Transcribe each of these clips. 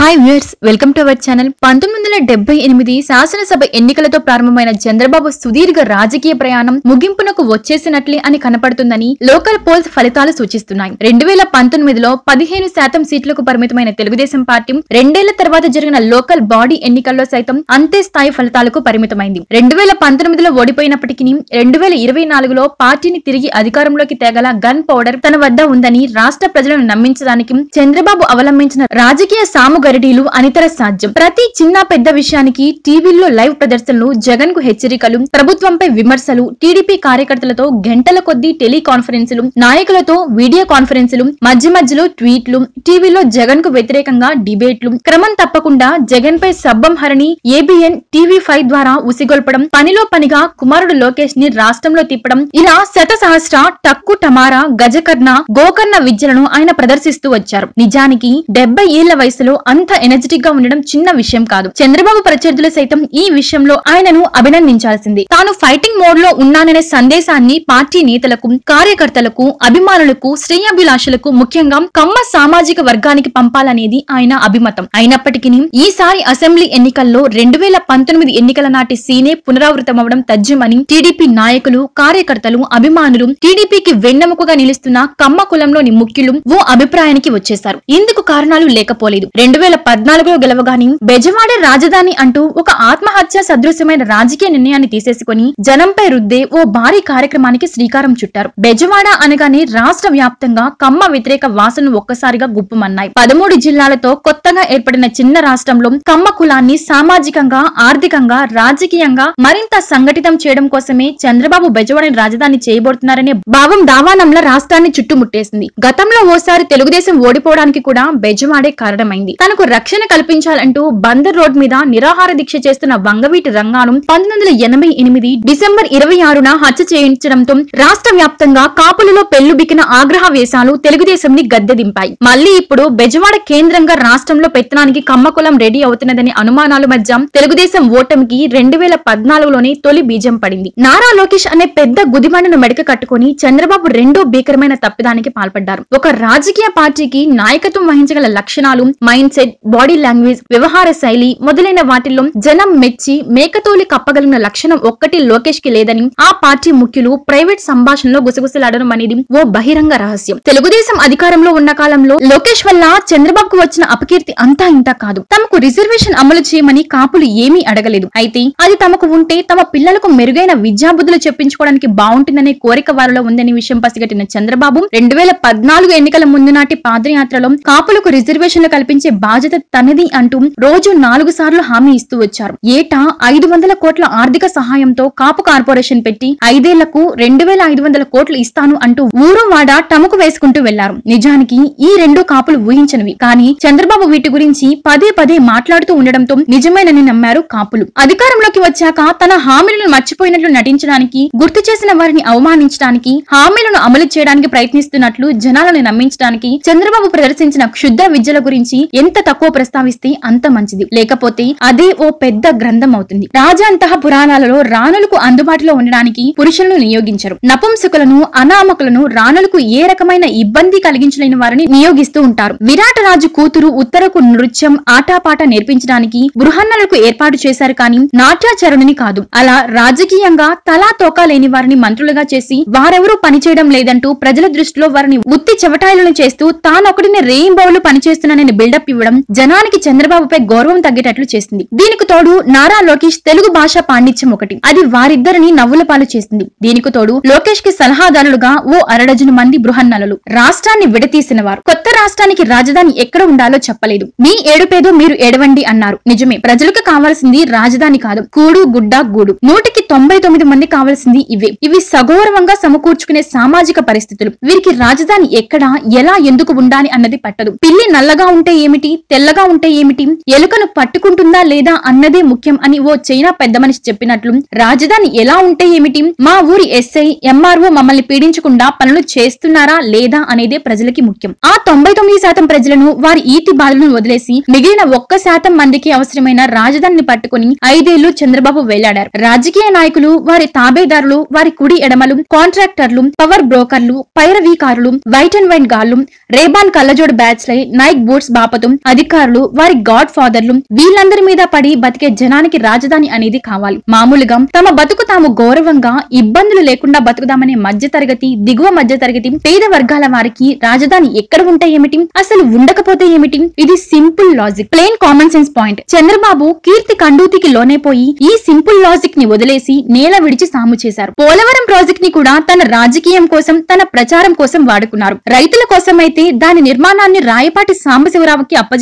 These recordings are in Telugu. Hi viewers welcome to our channel 1978 శాసనసభ ఎన్నికలతో ప్రారంభమైన చంద్రబాబు సుదీర్ఘ రాజకీయ ప్రయాణం ముగింపునకు వచ్చేసినట్లే అని కనపడుతుందని లోకల్ పోల్స్ ఫలితాలు సూచిస్తున్నాయి. 2019లో 15% సీట్లకు పరిమితమైన తెలుగుదేశం పార్టీ 2 ఏళ్ల తర్వాత జరిగిన లోకల్ బాడీ ఎన్నికల్లో సైతం అంతే స్థాయి ఫలితాలకు పరిమితమైంది. 2019లో ఓడిపోయినప్పటికీ 2024లో పార్టీని తిరిగి అధికారంలోకి తేగల గన్ పౌడర్ తన వద్ద ఉందని రాష్ట్ర ప్రజలను నమ్మించడానికి చంద్రబాబు అవలంబించిన రాజకీయ గరిడీలు అనితర సాధ్యం. ప్రతి చిన్న పెద్ద విషయానికి టీవీల్లో లైవ్ ప్రదర్శనలు, జగన్ కు హెచ్చరికలు, ప్రభుత్వంపై విమర్శలు, టీడీపీ కార్యకర్తలతో గంటల కొద్దీ టెలికాన్ఫరెన్సులు, నాయకులతో వీడియో కాన్ఫరెన్సులు, మధ్య మధ్యలో ట్వీట్లు, టీవీలో జగన్ కు వ్యతిరేకంగా డిబేట్లు, క్రమం తప్పకుండా జగన్ పై సబ్బంహరణి, ఏబిఎన్ TV5 ద్వారా ఉసిగొల్పడం, పనిలో పనిగా కుమారుడు లోకేష్ ని రాష్ట్రంలో తిప్పడం, ఇలా శత సహస్ర టక్కు టమారా గజకర్ణ గోకర్ణ విద్యలను ఆయన ప్రదర్శిస్తూ వచ్చారు. నిజానికి 70 ఏళ్ల వయసులో అంత ఎనర్జెటిక్ గా ఉండడం చిన్న విషయం కాదు. చంద్రబాబు ప్రత్యర్థులు సైతం ఈ విషయంలో ఆయనను అభినందించాల్సింది. తాను ఫైటింగ్ మోడ్ లో ఉన్నాననే సందేశాన్ని పార్టీ నేతలకు, కార్యకర్తలకు, అభిమానులకు, శ్రేయాభిలాషులకు, ముఖ్యంగా కమ్మ సామాజిక వర్గానికి పంపాలనేది ఆయన అభిమతం. అయినప్పటికీ ఈసారి అసెంబ్లీ ఎన్నికల్లో 2019 ఎన్నికల నాటి సీనే పునరావృతమవడం తథ్యమని టీడీపీ నాయకులు, కార్యకర్తలు, అభిమానులు, టీడీపీకి వెన్నెముకగా నిలుస్తున్న కమ్మ కులంలోని ముఖ్యులు ఓ అభిప్రాయానికి వచ్చేశారు. ఇందుకు కారణాలు లేకపోలేదు. 2014లో గెలవగాని బెజవాడ రాజధాని అంటూ ఒక ఆత్మహత్య సదృశ్యమైన రాజకీయ నిర్ణయాన్ని తీసేసుకుని జనంపై రుద్దే ఓ భారీ కార్యక్రమానికి శ్రీకారం చుట్టారు. బెజవాడ అనగానే రాష్ట్ర వ్యాప్తంగా కమ్మ వ్యతిరేక వాసనలు ఒక్కసారిగా గుప్పుమన్నాయి. 13 జిల్లాలతో కొత్తగా ఏర్పడిన చిన్న రాష్ట్రంలో కమ్మ కులాన్ని సామాజికంగా, ఆర్థికంగా, రాజకీయంగా మరింత సంఘటితం చేయడం కోసమే చంద్రబాబు బెజవాడని రాజధాని చేయబోతున్నారనే భావం దావానంలా రాష్ట్రాన్ని చుట్టుముట్టేసింది. గతంలో ఓసారి తెలుగుదేశం ఓడిపోవడానికి కూడా బెజవాడే కారణమైంది. తనకు రక్షణ కల్పించాలంటూ బందర్ రోడ్ మీద నిరాహార దీక్ష చేస్తున్న వంగవీటి రంగాను 1988 డిసెంబర్ 26న హత్య చేయించడంతో రాష్ట్ర వ్యాప్తంగా కాపులలో పెళ్లు బికిన ఆగ్రహవేశాలు తెలుగుదేశం ని గద్దెదింపాయి. మళ్లీ ఇప్పుడు బెజవాడ కేంద్రంగా రాష్ట్రంలో పెత్తనానికి కమ్మకులం రెడీ అవుతున్నదని అనుమానాలు మధ్య తెలుగుదేశం ఓటమికి 2014లోనే తొలి బీజం పడింది. నారా లోకేష్ అనే పెద్ద గుదిబండను మెడక కట్టుకుని చంద్రబాబు రెండో భీకరమైన తప్పిదానికి పాల్పడ్డారు. ఒక రాజకీయ పార్టీకి నాయకత్వం వహించగల లక్షణాలు, మైండ్ సెట్, బాడీ లాంగ్వేజ్, వ్యవహార శైలి మొదలైన వాటిల్లో జనం మెచ్చి మేకతోలి కప్పగలిగిన లక్షణం ఒక్కటి లోకేష్ కి లేదని ఆ పార్టీ ముఖ్యులు ప్రైవేట్ సంభాషణలో గుసగుసలాడడం అనేది ఓ బహిరంగ రహస్యం. తెలుగుదేశం అధికారంలో ఉన్న కాలంలో లోకేష్ వల్ల చంద్రబాబుకు వచ్చిన అపకీర్తి అంతా ఇంత కాదు. తమకు రిజర్వేషన్ అమలు చేయమని కాపులు ఏమీ అడగలేదు. అయితే అది తమకు ఉంటే తమ పిల్లలకు మెరుగైన విద్యాబుద్ధులు చెప్పించుకోవడానికి బాగుంటుందనే కోరిక వారిలో ఉందనే విషయం పసిగట్టిన చంద్రబాబు 2014 ఎన్నికల ముందు నాటి పాదయాత్రలో కాపులకు రిజర్వేషన్లు కల్పించే బాధ్యత తనది అంటూ రోజు 4 సార్లు హామీ ఇస్తూ వచ్చారు. ఏటా 500 కోట్ల ఆర్థిక సహాయంతో కాపు కార్పొరేషన్ పెట్టి 5 ఏళ్లకు 2500 కోట్లు ఇస్తాను అంటూ ఊరు వాడ టముకు వేసుకుంటూ వెళ్లారు. నిజానికి ఈ రెండు కాపులు ఊహించనివి. కానీ చంద్రబాబు వీటి గురించి పదే మాట్లాడుతూ ఉండడంతో నిజమేనని నమ్మారు కాపులు. అధికారంలోకి వచ్చాక తన హామీలను మర్చిపోయినట్లు నటించడానికి, గుర్తు చేసిన వారిని అవమానించడానికి, హామీలను అమలు చేయడానికి ప్రయత్నిస్తున్నట్లు జనాలను నమ్మించడానికి చంద్రబాబు ప్రదర్శించిన క్షుద్ర విద్యల గురించి ఎంత తక్కువ ప్రస్తావిస్తే అంత మంచిది. లేకపోతే అదే ఓ పెద్ద గ్రంథం అవుతుంది. రాజాంతః పురాణాలలో రాణులకు అందుబాటులో ఉండడానికి పురుషులను నియోగించరు. నపుంసకులను, అనామకులను, రాణులకు ఏ రకమైన ఇబ్బంది కలిగించలేని వారిని నియోగిస్తూ ఉంటారు. విరాట రాజు కూతురు ఉత్తరకు నృత్యం, ఆటాపాట నేర్పించడానికి గృహన్నలకు ఏర్పాటు చేశారు కానీ నాట్యాచరుణిని కాదు. అలా రాజకీయంగా తలా తోకా లేని వారిని మంత్రులుగా చేసి వారెవరూ పనిచేయడం లేదంటూ ప్రజల దృష్టిలో వారిని ఉత్తి చెవటాయిలను చేస్తూ తానొకటిని రెయిన్బౌలు పనిచేస్తున్నానని బిల్డప్ ఇవ్వడం జనానికి చంద్రబాబుపై గౌరవం తగ్గేటట్లు చేసింది. దీనికి తోడు నారా లోకేష్ తెలుగు భాష పాండిత్యం ఒకటి, అది వారిద్దరిని నవ్వుల పాలు చేసింది. దీనికి తోడు లోకేష్ కి సలహాదారులుగా ఓ 2 మంది బృహన్నలలు, రాష్ట్రాన్ని విడతీసిన వారు. కొత్త రాష్ట్రానికి రాజధాని ఎక్కడ ఉండాలో చెప్పలేదు. మీ ఏడుపేదో మీరు ఏడవండి అన్నారు. నిజమే, ప్రజలకు కావాల్సింది రాజధాని కాదు, కూడు గుడ్డ గూడు. 100కి 99 మంది కావాల్సింది ఇవే. ఇవి సగౌరవంగా సమకూర్చుకునే సామాజిక పరిస్థితులు. వీరికి రాజధాని ఎక్కడ, ఎలా, ఎందుకు ఉండాలి అన్నది పట్టదు. పిల్లి నల్లగా ఉంటే ఏమిటి, తెల్లగా ఉంటే ఏమిటి, ఎలుకను పట్టుకుంటుందా లేదా అన్నదే ముఖ్యం అని ఓ చైనా పెద్ద మనిషి చెప్పినట్లు రాజధాని ఎలా ఉంటే ఏమిటి, మా ఊరి ఎస్ఐ, ఎంఆర్ఓ మమ్మల్ని పీడించకుండా పనులు చేస్తున్నారా లేదా అనేదే ప్రజలకి ముఖ్యం. ఆ 99% ప్రజలను, వారి ఈతి బాధలను వదిలేసి మిగిలిన 1% మందికి అవసరమైన రాజధానిని పట్టుకుని 5 ఏళ్లు చంద్రబాబు వేలాడారు. రాజకీయ నాయకులు, వారి తాబేదారులు, వారి కుడి ఎడమలు, కాంట్రాక్టర్లు, పవర్ బ్రోకర్లు, పైరవీకారులు, వైట్ అండ్ వైన్ గాళ్లు, రేబాన్ కళ్ళజోడు బ్యాచ్లై, నైక్ బూట్స్ బాపతం, అధికారులు వారి గాడ్ ఫాదర్లు వీళ్ళందరి మీద పడి బతికే జనానికి రాజధాని అనేది కావాలి. మామూలుగా తమ బతుకు తాము గౌరవంగా ఇబ్బందులు లేకుండా బతుకుదామనే మధ్య తరగతి దిగువ మధ్య తరగతి పేద వర్గాల వారికి రాజధాని ఎక్కడ ఉంటే ఏమిటి, అసలు ఉండకపోతే ఏమిటి? ఇది simple logic, plain common sense point. Chandrababu కీర్తి కండూతికి లోనేపోయి ఈ సింపుల్ లాజిక్ ని వదిలేసి నేల విడిచి సాము చేశారు. పోలవరం ప్రాజెక్ట్ ని కూడా తన రాజకీయం కోసం తన ప్రచారం కోసం వాడుకున్నారు. రైతుల కోసమైతే దాని నిర్మాణాన్ని రాయపాటి సాంబశివరావుకి అప్పజెప్పి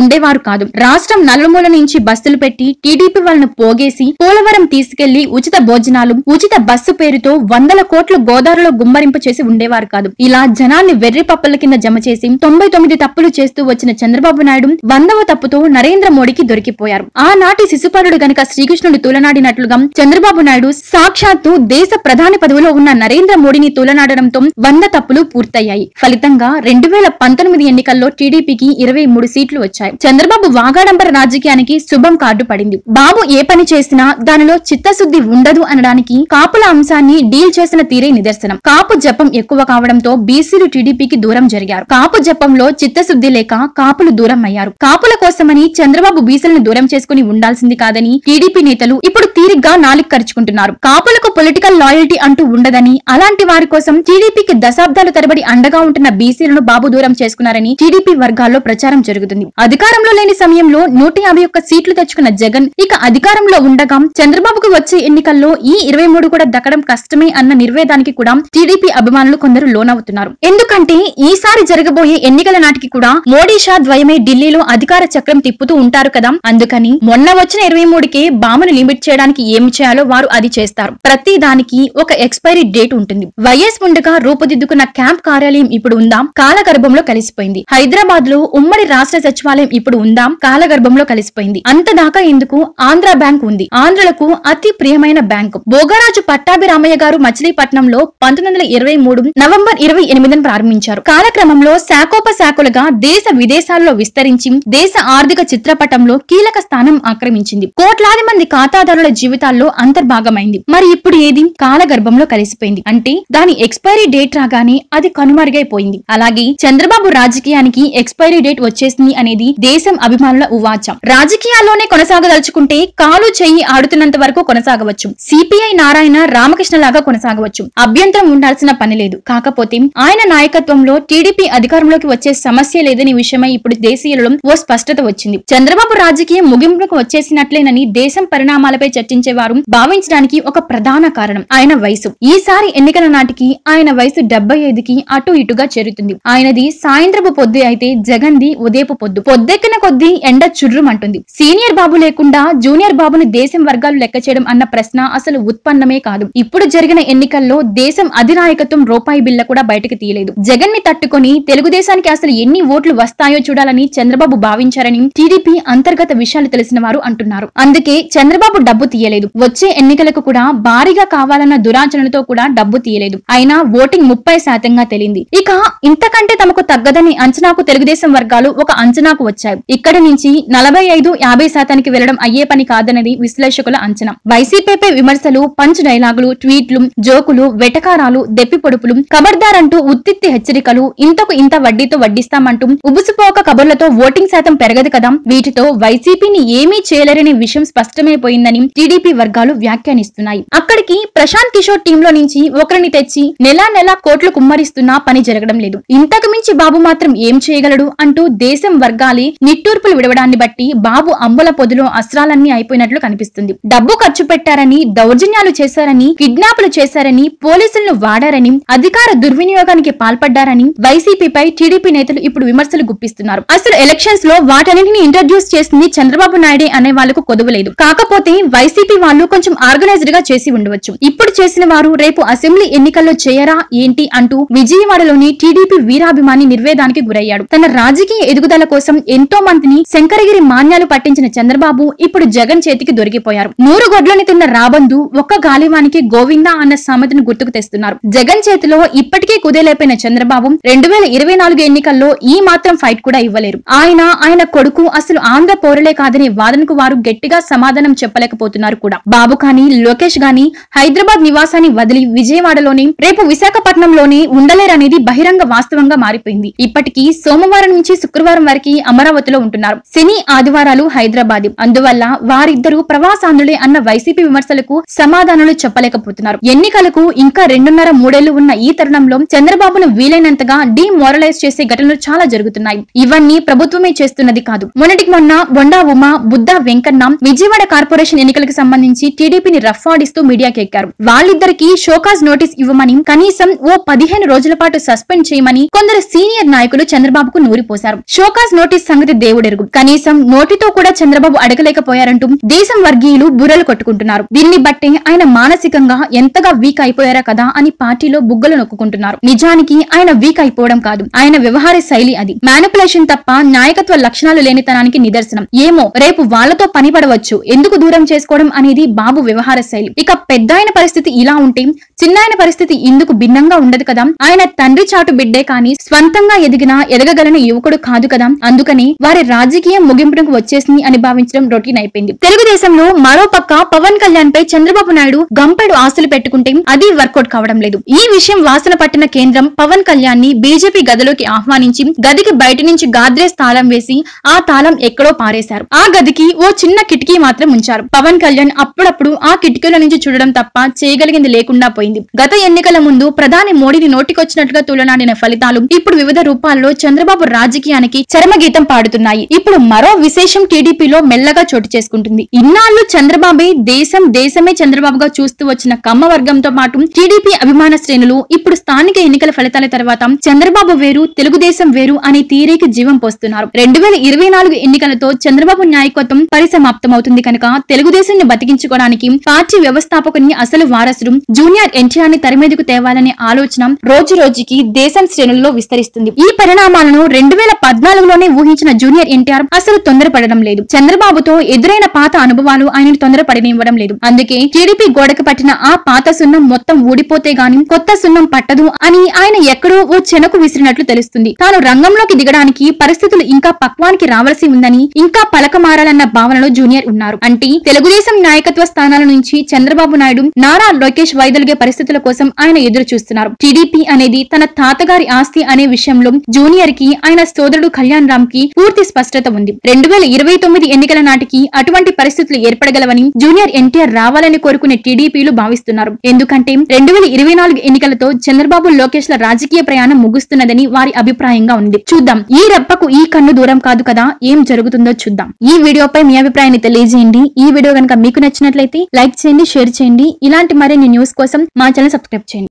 ఉండేవారు కాదు. రాష్ట్రం నలుమూల నుంచి బస్సులు పెట్టి టీడీపీ వాళ్ళను పోగేసి పోలవరం తీసుకెళ్లి ఉచిత భోజనాలు ఉచిత బస్సు పేరుతో వందల కోట్లు గోదావరిలో గుమ్మరింప చేసి ఉండేవారు కాదు. ఇలా జనాన్ని వెర్రి పప్పల కింద జమ చేసి 99 తప్పులు చేస్తూ వచ్చిన చంద్రబాబు నాయుడు 100వ తప్పుతో నరేంద్ర మోడీకి దొరికిపోయారు. ఆనాటి శిశుపాలుడు గనక శ్రీకృష్ణుడు తూలనాడినట్లుగా చంద్రబాబు నాయుడు సాక్షాత్తు దేశ ప్రధాని పదవిలో ఉన్న నరేంద్ర మోడీని తూలనాడడంతో 100 తప్పులు పూర్తయ్యాయి. ఫలితంగా 2019 ఎన్నికల్లో టీడీపీకి 23 సీట్లు వచ్చాయి. చంద్రబాబు వాగాడంబర రాజకీయానికి శుభం కార్డు పడింది. బాబు ఏ పని చేసినా దానిలో చిత్తశుద్ధి ఉండదు అనడానికి కాపుల అంశాన్ని డీల్ చేసిన తీరే నిదర్శనం. కాపు జపం ఎక్కువ కావడంతో బీసీలు టీడీపీకి దూరం జరిగారు. కాపు జపంలో చిత్తశుద్ధి లేక కాపులు దూరం అయ్యారు. కాపుల కోసమని చంద్రబాబు బీసీలను దూరం చేసుకుని ఉండాల్సింది కాదని టీడీపీ నేతలు ఇప్పుడు తీరిగ్గా నాలుక కరుచుకుంటున్నారు. కాపులకు పొలిటికల్ లాయల్టీ అంటూ ఉండదని, అలాంటి వారి కోసం టీడీపీకి దశాబ్దాల తరబడి అండగా ఉంటున్న బీసీలను బాబు దూరం చేసుకున్నారని టీడీపీ వర్గాల్లో ప్రచారం జరుగుతుంది. అధికారంలో లేని సమయంలో 151 సీట్లు తెచ్చుకున్న జగన్ ఇక అధికారంలో ఉండగా చంద్రబాబుకు వచ్చే ఎన్నికల్లో ఈ 23 కూడా దక్కడం కష్టమే అన్న నిర్వేదానికి కూడా టీడీపీ అభిమానులు కొందరు లోనవుతున్నారు. ఎందుకంటే ఈసారి జరగబోయే ఎన్నికల నాటికి కూడా మోడీ షా ద్వయమే ఢిల్లీలో అధికార చక్రం తిప్పుతూ ఉంటారు కదా. అందుకని మొన్న వచ్చిన 23కే బామను లిమిట్ చేయడానికి ఏమి చేయాలో వారు అది చేస్తారు. ప్రతి దానికి ఒక ఎక్స్పైరీ డేట్ ఉంటుంది. వైఎస్ ఉండగా రూపుదిద్దుకున్న క్యాంప్ కార్యాలయం ఇప్పుడు ఉందా? కాలగర్భంలో కలిసిపోయింది. హైదరాబాద్ లో ఉమ్మడి రాష్ట్ర సచివాలయం ఇప్పుడు ఉందా? కాలగర్భంలో కలిసిపోయింది. అంతదాకా ఎందుకు, ఆంధ్ర బ్యాంక్ ఉంది, ఆంధ్రులకు అతి ప్రియమైన బ్యాంకు. భోగరాజు పట్టాభిరామయ్య గారు మచిలీపట్నంలో 1923 నవంబర్ 28న ప్రారంభించారు. కాలక్రమంలో శాఖోపశాఖలుగా దేశ విదేశాల్లో విస్తరించి దేశ ఆర్థిక చిత్రపటంలో కీలక స్థానం ఆక్రమించింది. కోట్లాది మంది ఖాతాదారుల జీవితాల్లో అంతర్భాగమైంది. మరి ఇప్పుడు ఏది? కాలగర్భంలో కలిసిపోయింది. అంటే దాని ఎక్స్పైరీ డేట్ రాగానే అది కనుమరుగైపోయింది. అలాగే చంద్రబాబు రాజకీయానికి ఎక్స్పైరీ డేట్ వచ్చేసింది అనేది దేశం అభిమానుల ఉవాచం. రాజకీయాల్లోనే కొనసాగదలుచుకుంటే కాలు చెయ్యి ఆడుతున్నంత వరకు కొనసాగవచ్చు. సిపిఐ నారాయణ రామకృష్ణ లాగా కొనసాగవచ్చు. అభ్యంతరం ఉండాల్సిన పని లేదు. కాకపోతే ఆయన నాయకత్వంలో టీడీపీ అధికారంలోకి వచ్చే సమస్య లేదనే విషయమై ఇప్పుడు దేశీయులలో ఓ స్పష్టత వచ్చింది. చంద్రబాబు రాజకీయం ముగింపుకు వచ్చేసినట్లేనని దేశం పరిణామాలపై చర్చించేవారు భావించడానికి ఒక ప్రధాన కారణం ఆయన వయసు. ఈసారి ఎన్నికల నాటికి ఆయన వయసు 75కి అటు ఇటుగా చేరుతుంది. ఆయనది సాయంత్రపు పొద్దు అయితే జగన్ది ఉదయపు పొద్దు. పొద్దెక్కిన కొద్దీ ఎండ చుర్రుమంటుంది. సీనియర్ బాబు లేకుండా జూనియర్ బాబును దేశం వర్గాలు లెక్క చేయడం అన్న ప్రశ్న అసలు ఉత్పన్నమే కాదు. ఇప్పుడు జరిగిన ఎన్నికల్లో దేశం అధినాయకత్వం రూపాయి బిల్ల కూడా బయటకు తీయలేదు. జగన్ ని తట్టుకుని తెలుగుదేశానికి అసలు ఎన్ని ఓట్లు వస్తాయో చూడాలని చంద్రబాబు భావించారని టీడీపీ అంతర్గత విషయాలు తెలిసిన వారు అంటున్నారు. అందుకే చంద్రబాబు డబ్బు తీయలేదు. వచ్చే ఎన్నికలకు కూడా భారీగా కావాలన్న దురాచరణతో కూడా డబ్బు తీయలేదు. అయినా ఓటింగ్ 30%గా తేలింది. ఇక ఇంతకంటే తమకు తగ్గదని అంచనాకు తెలుగుదేశం వర్గాలు ఒక అంచనాకు వచ్చాయి. ఇక్కడి నుంచి 45-50%కి వెళ్లడం అయ్యే పని కాదన్నది విశ్లేషకుల అంచనా. వైసీపీపై విమర్శలు, పంచ్ డైలాగులు, ట్వీట్లు, జోకులు, వెటకారాలు, దెప్పి పొడుపులు, కబర్దారంటూ ఉత్తిత్తి హెచ్చరికలు, ఇంతకు ఇంత వడ్డీతో వడ్డిస్తామంటూ ఉబుసుపోక కబుర్లతో ఓటింగ్ శాతం పెరగదు కదా. వీటితో వైసీపీని ఏమీ చేయలేరనే విషయం స్పష్టమైపోయిందని టీడీపీ వర్గాలు వ్యాఖ్యానిస్తున్నాయి. అక్కడికి ప్రశాంత్ కిషోర్ టీంలో నుంచి ఒకరిని తెచ్చి నెలా నెలా కోట్లు కుమ్మరిస్తున్నా పని జరగడం లేదు. ఇంతకు మించి బాబు మాత్రం ఏం చేయగలడు అంటూ దేశం వర్గాలే నిట్టూర్పులు విడవడాన్ని బట్టి బాబు అంబుల పొదిలో అస్త్రాలన్నీ అయిపోయినట్లు కనిపిస్తుంది. డబ్బు ఖర్చు పెట్టారని, దౌర్జన్యాలు చేశారని, కిడ్నాపులు చేశారని, పోలీసులను వాడారని, అధికార దుర్వినియోగానికి పాల్పడ్డారని వైసీపీపై టీడీపీ నేతలు ఇప్పుడు విమర్శలు గుప్పిస్తున్నారు. అసలు ఎలక్షన్స్ లో వాటన్నింటిని ఇంట్రడ్యూస్ చేసింది చంద్రబాబు నాయుడే అనే వాళ్లకు కొదవలేదు. కాకపోతే వైసీపీ వాళ్ళు కొంచెం ఆర్గనైజ్డ్ గా చేసి ఉండవచ్చు. ఇప్పుడు చేసిన వారు రేపు అసెంబ్లీ ఎన్నికల్లో చేయరా ఏంటి అంటూ విజయవాడలోని టీడీపీ వీరాభిమాని నిర్వేదానికి గురయ్యాడు. తన రాజకీయ ఎదుగుదల కోసం ఎంతో మందిని శంకరగిరి మాన్యాలు పట్టించిన చంద్రబాబు ఇప్పుడు జగన్ చేతికి దొరికిపోయారు. 100 గొడ్లని తిన్న రాబందు ఒక్క గాలివానికి గోవిందా అన్న సామెతను గుర్తుకు తెస్తున్నారు. జగన్ చేతిలో ఇప్పటికే కుదేలైపోయిన చంద్రబాబు 2024 ఎన్నికల్లో ఈ మాత్రం ఫైట్ కూడా ఇవ్వలేరు. ఆయన కొడుకు అసలు ఆంధ్ర పౌరులే కాదనే వాదనకు వారు గట్టిగా సమాధానం చెప్పలేకపోతున్నారు కూడా. బాబు కానీ, లోకేష్ గాని హైదరాబాద్ నివాసాన్ని వదిలి విజయవాడలోని, రేపు విశాఖపట్నంలోనే ఉండలేరనేది బహిరంగ వాస్తవంగా మారిపోయింది. ఇప్పటికీ సోమవారం నుంచి శుక్రవారం ఆదివారం వరకు అమరావతిలో ఉంటున్నారు. శని ఆదివారాలు హైదరాబాద్. అందువల్ల వారిద్దరూ ప్రవాసాంధులే అన్న వైసీపీ విమర్శలకు సమాధానాలు చెప్పలేకపోతున్నారు. ఎన్నికలకు ఇంకా 2.5-3 ఏళ్లు ఉన్న ఈ తరుణంలో చంద్రబాబును వీలైనంతగా డిమోరలైజ్ చేసే ఘటనలు చాలా జరుగుతున్నాయి. ఇవన్నీ ప్రభుత్వమే చేస్తున్నది కాదు. మొన్నటికి మొన్న బొండా ఉమ, బుద్ధ వెంకన్న విజయవాడ కార్పొరేషన్ ఎన్నికలకు సంబంధించి టీడీపీని రఫ్ ఆడిస్తూ మీడియాకి ఎక్కారు. వాళ్ళిద్దరికీ షోకాజ్ నోటీస్ ఇవ్వమని, కనీసం ఓ 15 రోజుల పాటు సస్పెండ్ చేయమని కొందరు సీనియర్ నాయకులు చంద్రబాబుకు నూరిపోశారు. షోకాజ్ నోటీస్ సంగతి దేవుడెరుగు, కనీసం నోటితో కూడా చంద్రబాబు అడగలేకపోయారంటూ దేశం వర్గీయులు బుర్రలు కొట్టుకుంటున్నారు. దీన్ని బట్టే ఆయన మానసికంగా ఎంతగా వీక్ అయిపోయారా కదా అని పార్టీలో బుగ్గలు నొక్కుంటున్నారు. నిజానికి ఆయన వీక్ అయిపోవడం కాదు, ఆయన వ్యవహార శైలి అది. మ్యానిపులేషన్ తప్ప నాయకత్వ లక్షణాలు లేనితనానికి నిదర్శనం. ఏమో రేపు వాళ్లతో పని పడవచ్చు, ఎందుకు దూరం చేసుకోవడం అనేది బాబు వ్యవహార శైలి. ఇక పెద్దాయన పరిస్థితి ఇలా ఉంటే చిన్నాయన పరిస్థితి ఇందుకు భిన్నంగా ఉండదు కదా. ఆయన తండ్రి చాటు బిడ్డే కానీ స్వంతంగా ఎదగగలిగిన యువకుడు కాదు కదా. అందుకని వారి రాజకీయం ముగింపునకు వచ్చేసింది అని భావించడం రొటీన్ అయిపోయింది. తెలుగుదేశంలో మరోపక్క పవన్ కళ్యాణ్ పై చంద్రబాబు నాయుడు గంపెడు ఆశలు పెట్టుకుంటే అది వర్కౌట్ కావడం లేదు. ఈ విషయం వాసన పట్టిన కేంద్రం పవన్ కళ్యాణ్ ని బీజేపీ గదిలోకి ఆహ్వానించి గదికి బయట నుంచి గాద్రేజ్ తాళం వేసి ఆ తాళం ఎక్కడో పారేశారు. ఆ గదికి ఓ చిన్న కిటికీ మాత్రం ఉంచారు. పవన్ కళ్యాణ్ అప్పుడప్పుడు ఆ కిటికీల నుంచి చూడడం తప్ప చేయగలిగింది లేకుండా పోయింది. గత ఎన్నికల ముందు ప్రధాని మోడీని నోటికొచ్చినట్లుగా తూలనాడిన ఫలితాలు ఇప్పుడు వివిధ రూపాల్లో చంద్రబాబు రాజకీయానికి చరమగీతం పాడుతున్నాయి. ఇప్పుడు మరో విశేషం టీడీపీలో మెల్లగా చోటు చేసుకుంటుంది. ఇన్నాళ్లు చంద్రబాబే దేశమే చంద్రబాబుగా చూస్తూ వచ్చిన కమ్మ వర్గంతో పాటు టీడీపీ అభిమాన శ్రేణులు ఇప్పుడు స్థానిక ఎన్నికల ఫలితాల తర్వాత చంద్రబాబు వేరు, తెలుగుదేశం వేరు అనే తీరేకి జీవం పోస్తున్నారు. 2024 ఎన్నికలతో చంద్రబాబు నాయకత్వం పరిసమాప్తమవుతుంది కనుక తెలుగుదేశం ని బతికించుకోవడానికి పార్టీ వ్యవస్థాపకుని అసలు వారసుడు జూనియర్ ఎన్టీఆర్ ని తెరమీదకు తేవాలనే ఆలోచన రోజు రోజుకి దేశం శ్రేణుల్లో విస్తరిస్తుంది. ఈ పరిణామాలను 2014లోనే ఊహించిన జూనియర్ ఎన్టీఆర్ అసలు తొందరపడడం లేదు. చంద్రబాబుతో ఎదురైన పాత అనుభవాలు ఆయనను తొందరపడనివ్వడం లేదు. అందుకే టీడీపీ గోడకు పట్టిన ఆ పాత సున్నం మొత్తం ఊడిపోతే గాని కొత్త సున్నం పట్టదు అని ఆయన ఎక్కడో ఓ చెనకు విసిరినట్లు తెలుస్తుంది. తాను రంగంలోకి దిగడానికి పరిస్థితులు ఇంకా పక్వానికి రావాల్సి ఉందని, ఇంకా పలక మారాలన్న భావనలో జూనియర్ ఉన్నారు. అంటే తెలుగుదేశం నాయకత్వ స్థానాల నుంచి చంద్రబాబు నాయుడు, నారా లోకేష్ వైదొలిగే పరిస్థితుల కోసం ఆయన ఎదురు చూస్తున్నారు. టీడీపీ అనేది తన తాతగారి ఆస్తి అనే విషయంలో జూనియర్ కి, ఆయన సోదరుడు కళ్యాణ్ రామ్ కి పూర్తి స్పష్టత ఉంది. 2029 ఎన్నికల నాటికి అటువంటి పరిస్థితులు ఏర్పడగలవని జూనియర్ ఎన్టీఆర్ రావాలని కోరుకునే టీడీపీలు భావిస్తున్నారు. ఎందుకంటే 2024 ఎన్నికలతో చంద్రబాబు, లోకేష్ ల రాజకీయ ప్రయాణం ముగుస్తున్నదని వారి అభిప్రాయంగా ఉంది. చూద్దాం, ఈ రెప్పకు ఈ కన్ను దూరం కాదు కదా, ఏం జరుగుతుందో చూద్దాం. ఈ వీడియోపై మీ అభిప్రాయాన్ని తెలియజేయండి. ఈ వీడియో కనుక మీకు నచ్చినట్లయితే లైక్ చేయండి, షేర్ చేయండి. ఇలాంటి మరిన్ని న్యూస్ కోసం మా ఛానల్ సబ్స్క్రైబ్ చేయండి.